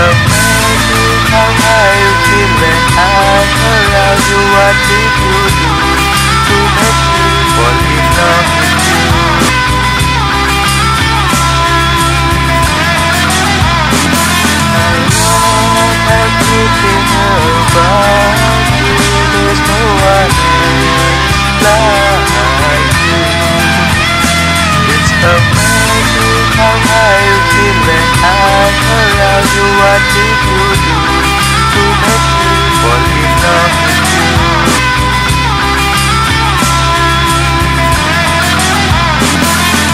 amazing how high you feel when I'm around you. What did you do to make me fall in love with you? I know everything about you, there's no one like you. It's amazing how high you feel when I'm around you. What did you do to make me fall in love with you?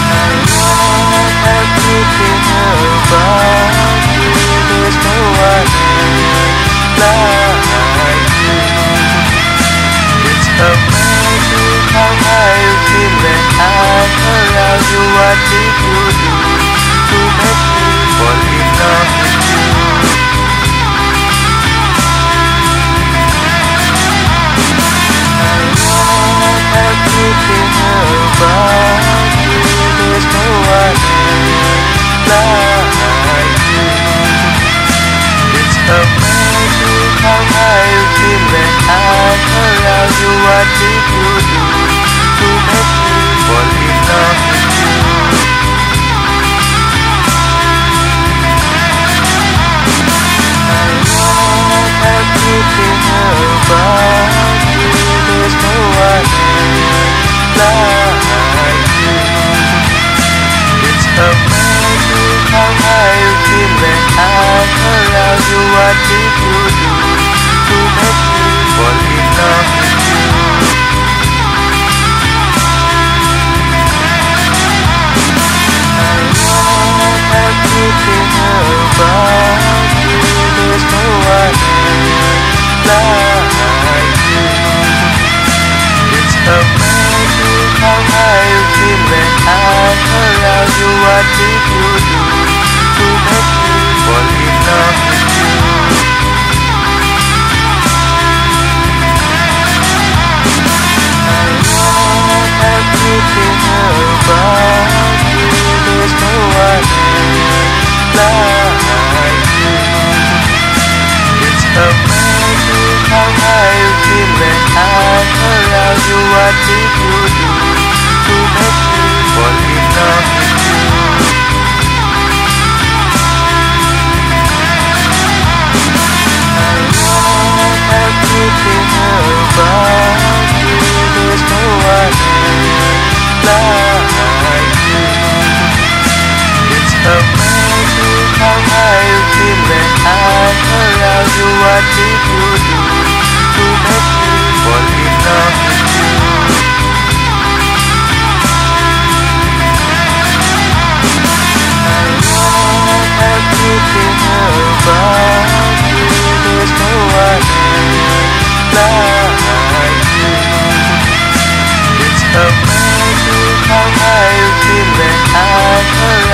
I know everything about you, there's no one like you. It's amazing how high you feel when I'm around you. What did you do to make me fall in love with you? I know everything about you, there's no one like you. It's amazing how high you feel when I'm around you. What did you do to make me fall in love with you? I know everything about you, there's no one like you. It's amazing how high you feel when I'm around you. What did you do to make me fall in love with you? I know everything about you, there's no one like you. It's amazing how high you feel when I'm around you. What did you do to make me fall in love with you? I know everything about you, there's no one like you. It's amazing how high you feel when I'm around you.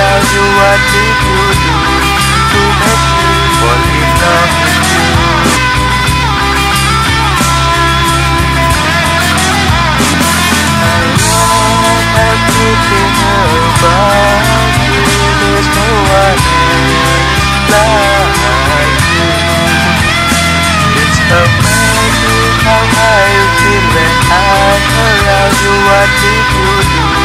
What did you do to make me fall in love with you? I know everything about you, there's no one like you. It's amazing how high you feel when I'm around you. What did you do to make me fall in love with you? I know everything about you, there's no one like you. It's amazing how high you feel when I'm around you. What did you do to make me fall in love with you? I know everything about you, there's no one like you. It's amazing how high you feel when I'm around you. What did you do?